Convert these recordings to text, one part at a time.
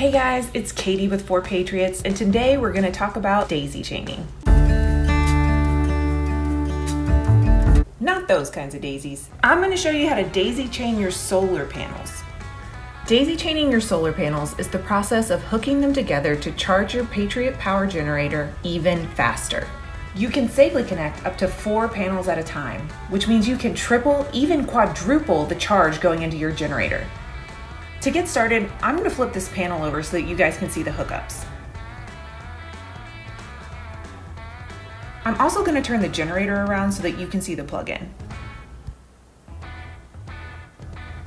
Hey guys, it's Katie with 4Patriots, and today we're going to talk about daisy chaining. Not those kinds of daisies. I'm going to show you how to daisy chain your solar panels. Daisy chaining your solar panels is the process of hooking them together to charge your Patriot Power Generator even faster. You can safely connect up to 4 panels at a time, which means you can triple, even quadruple the charge going into your generator. To get started, I'm going to flip this panel over so that you guys can see the hookups. I'm also going to turn the generator around so that you can see the plug-in.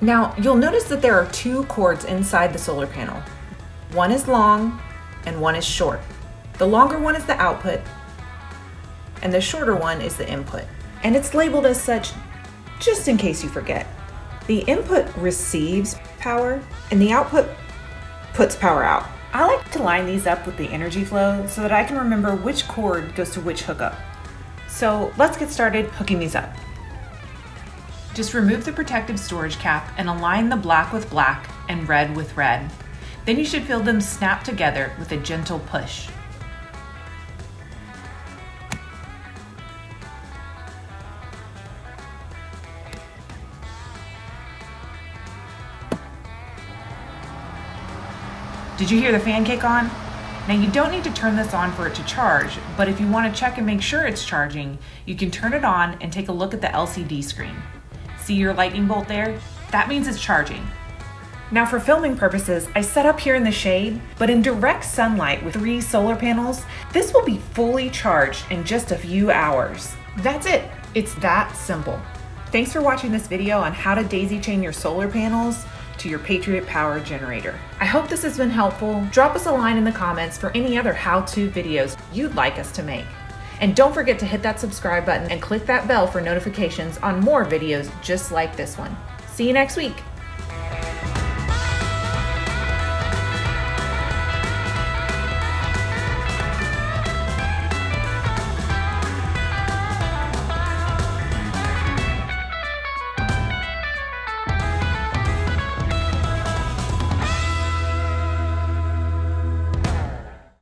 Now, you'll notice that there are 2 cords inside the solar panel. One is long and one is short. The longer one is the output and the shorter one is the input. And it's labeled as such just in case you forget. The input receives power and the output puts power out. I like to line these up with the energy flow so that I can remember which cord goes to which hookup. So let's get started hooking these up. Just remove the protective storage cap and align the black with black and red with red. Then you should feel them snap together with a gentle push. Did you hear the fan kick on? Now you don't need to turn this on for it to charge, but if you want to check and make sure it's charging, you can turn it on and take a look at the LCD screen. See your lightning bolt there? That means it's charging. Now for filming purposes, I set up here in the shade, but in direct sunlight with 3 solar panels, this will be fully charged in just a few hours. That's it. It's that simple. Thanks for watching this video on how to daisy chain your solar panels to your Patriot Power Generator. I hope this has been helpful. Drop us a line in the comments for any other how-to videos you'd like us to make. And don't forget to hit that subscribe button and click that bell for notifications on more videos just like this one. See you next week.